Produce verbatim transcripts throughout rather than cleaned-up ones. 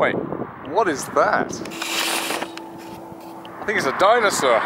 Wait, what is that? I think it's a dinosaur.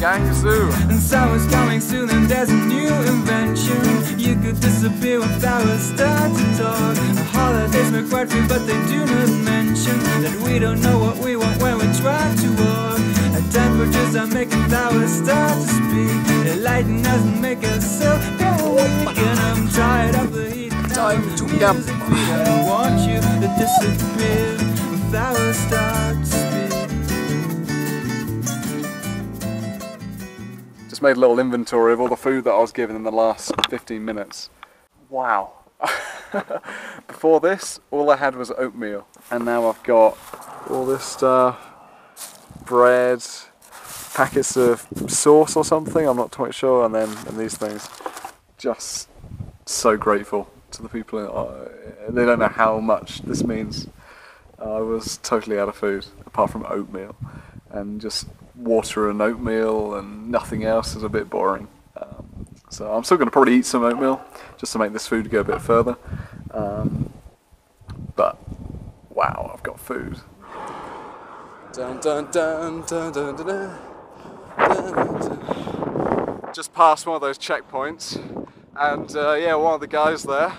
Yangzhou. And summer's coming soon and there's a new invention. You could disappear when flowers start to talk. The holidays make quite free, but they do not mention that we don't know what we want when we try to walk. The temperatures are making flowers start to speak. They lighten us and make us so weak. And I'm tired of the heat now. Time to yap. I don't want you to disappear when flowers start to speak. Made a little inventory of all the food that I was given in the last fifteen minutes. Wow. Before this, all I had was oatmeal, and now I've got all this stuff, bread, packets of sauce or something, I'm not quite sure, and then and these things. Just so grateful to the people. Uh, they don't know how much this means. I was totally out of food, apart from oatmeal, and just water and oatmeal and nothing else is a bit boring. Um, so I'm still going to probably eat some oatmeal just to make this food go a bit further. Um, but wow, I've got food. Dun, dun, dun, dun, dun, dun, dun, dun. Just past one of those checkpoints, and uh, yeah, one of the guys there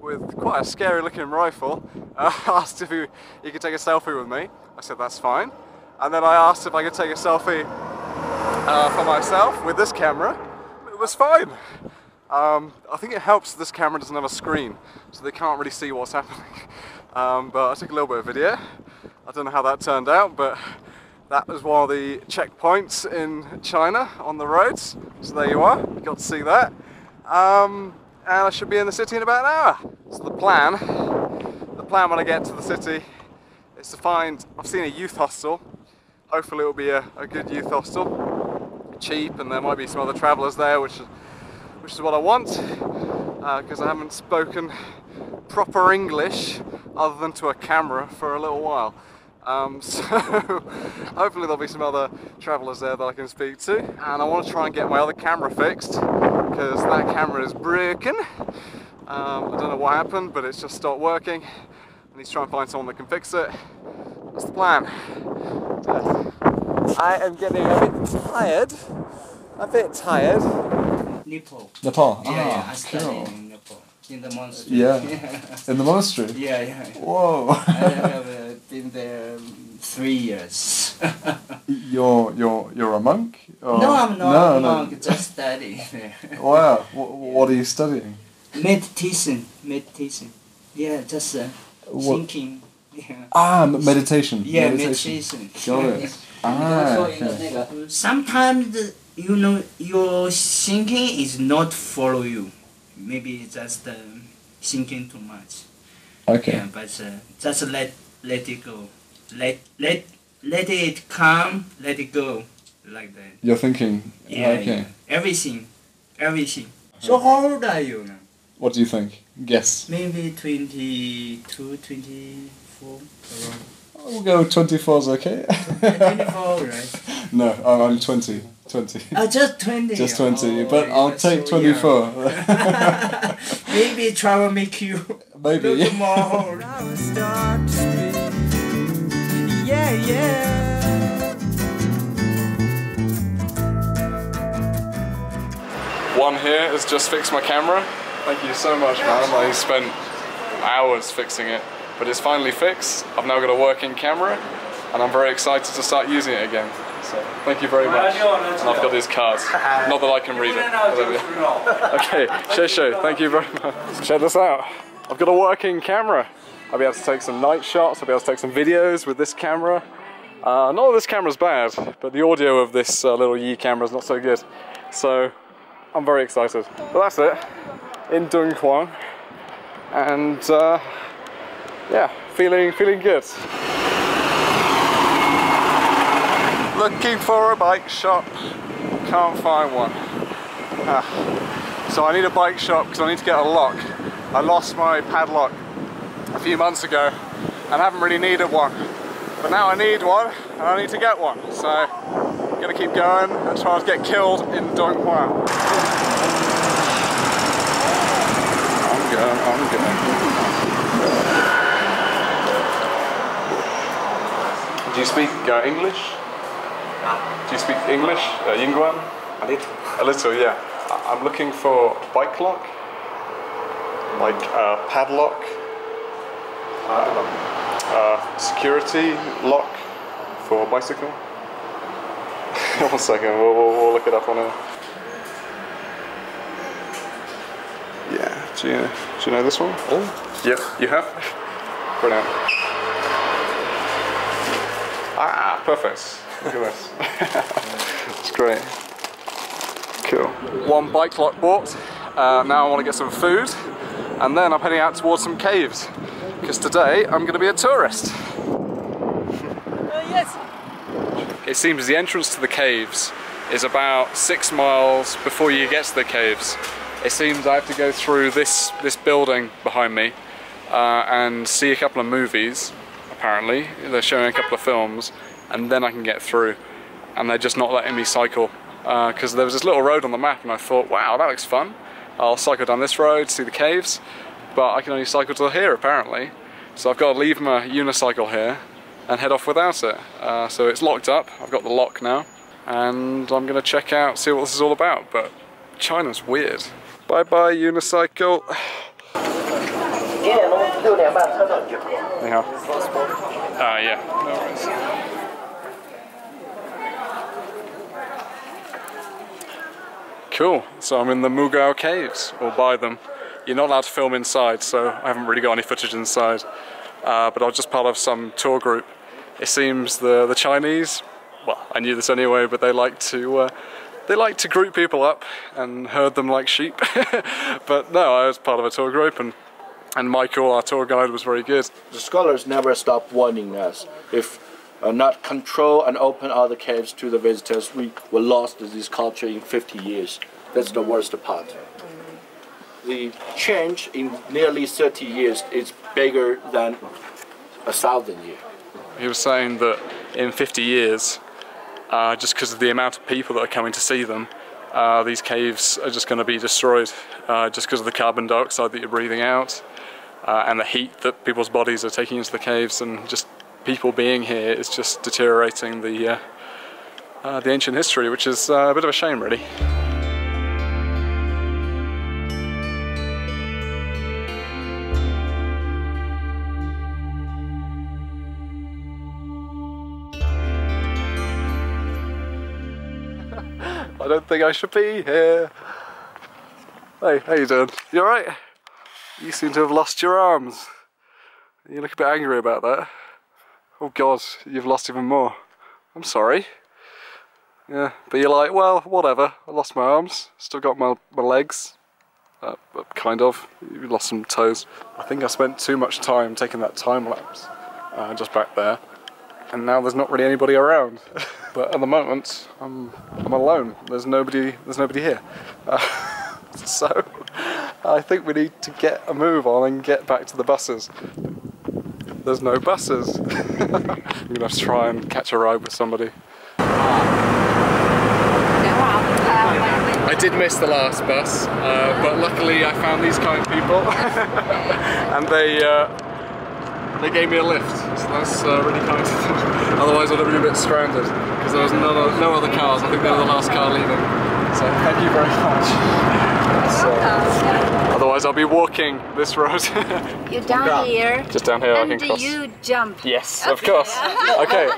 with quite a scary looking rifle uh, asked if he, he could take a selfie with me. I said that's fine. And then I asked if I could take a selfie uh, for myself with this camera. It was fine. Um, I think it helps this camera doesn't have a screen, so they can't really see what's happening. Um, but I took a little bit of video. I don't know how that turned out, but that was one of the checkpoints in China on the roads. So there you are, you got to see that. Um, and I should be in the city in about an hour. So the plan, the plan when I get to the city is to find, I've seen a youth hostel. Hopefully it'll be a, a good youth hostel, cheap, and there might be some other travellers there, which, which is what I want, because uh, I haven't spoken proper English other than to a camera for a little while. Um, so hopefully there'll be some other travellers there that I can speak to, and I want to try and get my other camera fixed because that camera is broken. Um, I don't know what happened, but it's just stopped working. I need to try and find someone that can fix it. That's the plan. I am getting a bit tired. A bit tired. Nepal. Nepal. Yeah, ah, yeah, I studied cool. in Nepal. In the monastery. Yeah. In the monastery? Yeah, yeah. yeah. Whoa. I have uh, been there three years. you're you're you're a monk? Or? No, I'm not no, a monk. No. Just studying there. Wow. What, what are you studying? Meditation. Meditation. Yeah, just uh, thinking. Yeah. Ah, meditation. Yeah, meditation. Got it. Ah, okay. Sometimes the, you know your thinking is not follow you. Maybe just um, thinking too much. Okay. Yeah, but uh, just let let it go. Let let let it come. Let it go, like that. You're thinking. Yeah. Okay. Yeah. Everything, everything. So how old are you now? What do you think? Guess. Maybe twenty-two, twenty. We'll go twenty-four is okay. twenty-four, right? No, I'm twenty. twenty. Oh, just twenty. Just twenty, oh, but I'll take so twenty-four. Maybe try to make you. Maybe. Look more. Yeah, yeah. One here has just fixed my camera. Thank you so much, man. I spent hours fixing it. but it's finally fixed. I've now got a working camera, and I'm very excited to start using it again. So thank you very much. And I've got these cards. Not that I can read it. Okay, show show. Thank you very much. Check this out. I've got a working camera. I'll be able to take some night shots. I'll be able to take some videos with this camera. Uh, not that this camera's bad, but the audio of this uh, little Yi camera is not so good. So I'm very excited. Well, that's it. In Dunhuang, and uh, yeah, feeling feeling good. Looking for a bike shop, can't find one. Ah. So I need a bike shop because I need to get a lock. I lost my padlock a few months ago and haven't really needed one. But now I need one and I need to get one. So I'm gonna keep going and try to get killed in Dunhuang. I'm going, I'm going. Do you speak uh, English? Do you speak English, uh, Yingguan? A little. A little, yeah. I'm looking for a bike lock, like uh, padlock, um, uh, security lock for a bicycle. One second, we'll, we'll, we'll look it up on a... Yeah, do you, do you know this one? Oh. Yep, you have? Brilliant. Ah, perfect. Look at this. It's great. Cool. One bike lock bought. Uh, now I want to get some food, and then I'm heading out towards some caves because today I'm going to be a tourist. Uh, yes. It seems the entrance to the caves is about six miles before you get to the caves. It seems I have to go through this this building behind me uh, and see a couple of movies. Apparently, they're showing a couple of films. And then I can get through, and they're just not letting me cycle because uh, there was this little road on the map and I thought, wow, that looks fun, I'll cycle down this road, see the caves, but I can only cycle to here apparently, so I've got to leave my unicycle here and head off without it. Uh, so it's locked up, I've got the lock now, and I'm going to check out, see what this is all about, but China's weird. Bye bye unicycle. Ah, uh, yeah, no worries. Cool, so I'm in the Mogao caves, or by them. You're not allowed to film inside, so I haven't really got any footage inside. Uh, but I was just part of some tour group. It seems the the Chinese, well, I knew this anyway, but they like to uh, they like to group people up and herd them like sheep. But no, I was part of a tour group, and and Michael, our tour guide, was very good. The scholars never stop warning us if. Uh, not control and open all the caves to the visitors, we were lost to this culture in fifty years. That's the worst part. The change in nearly thirty years is bigger than a thousand years. He was saying that in fifty years, uh, just because of the amount of people that are coming to see them, uh, these caves are just going to be destroyed uh, just because of the carbon dioxide that you're breathing out uh, and the heat that people's bodies are taking into the caves, and just people being here is just deteriorating the uh, uh, the ancient history, which is uh, a bit of a shame, really. I don't think I should be here. Hey, how you doing? You all right? You seem to have lost your arms. You look a bit angry about that. Oh God, you've lost even more. I'm sorry. Yeah, but you're like, well, whatever. I lost my arms. Still got my, my legs. Uh, kind of. You lost some toes. I think I spent too much time taking that time lapse uh, just back there. And now there's not really anybody around. But at the moment, I'm I'm alone. There's nobody. There's nobody here. Uh, so I think we need to get a move on and get back to the buses. There's no buses. I'm gonna have to try and catch a ride with somebody. I did miss the last bus, uh, but luckily I found these kind people, and they uh, they gave me a lift. So that's uh, really kind of them. Otherwise, I'd have been a bit stranded because there was no no other cars. I think they were the last car leaving. So thank you very much. So, otherwise I'll be walking this road. You're down, down here. Just down here, and I can cross. You jump. Yes, okay. Of course. Okay,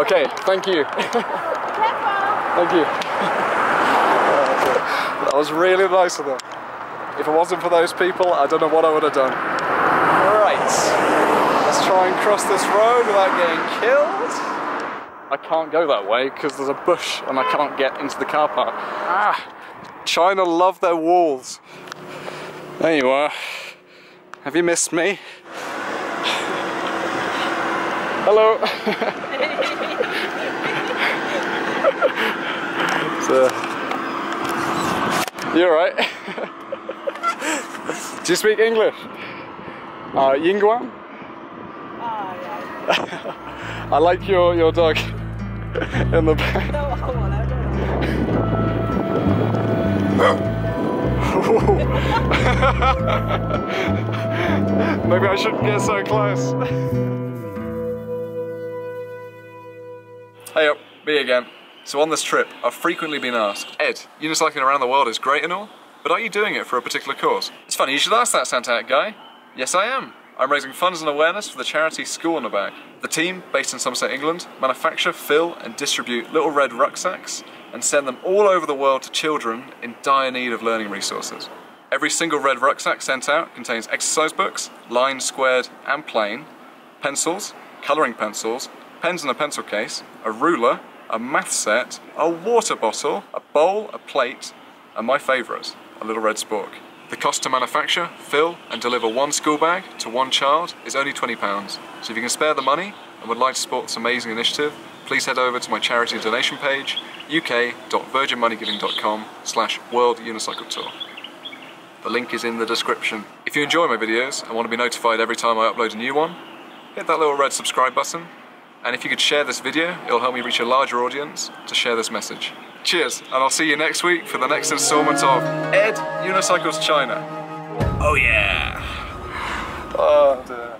okay, thank you. Thank you. That was really nice of them. If it wasn't for those people, I don't know what I would have done. Right, let's try and cross this road without getting killed. I can't go that way because there's a bush and I can't get into the car park. Ah, China love their walls. There you are. Have you missed me? Hello. So, you alright? Do you speak English? Uh, Yingguang? Ah, yeah. I like your, your dog. In the back. Maybe I shouldn't get so close. Hey up, me again. So on this trip, I've frequently been asked, Ed, unicycling around the world is great and all, but are you doing it for a particular cause? It's funny, you should ask that Santa Hat guy. Yes, I am. I'm raising funds and awareness for the charity School in a Bag. The team, based in Somerset, England, manufacture, fill and distribute little red rucksacks and send them all over the world to children in dire need of learning resources. Every single red rucksack sent out contains exercise books, line, squared and plain, pencils, colouring pencils, pens in a pencil case, a ruler, a math set, a water bottle, a bowl, a plate, and my favourite, a little red spork. The cost to manufacture, fill and deliver one school bag to one child is only twenty pounds. So if you can spare the money and would like to support this amazing initiative, please head over to my charity donation page, u k dot virgin money giving dot com slash world unicycle tour. The link is in the description. If you enjoy my videos and want to be notified every time I upload a new one, hit that little red subscribe button. And if you could share this video, it'll help me reach a larger audience to share this message. Cheers, and I'll see you next week for the next installment of Ed Unicycles China. Oh yeah! Oh, dear.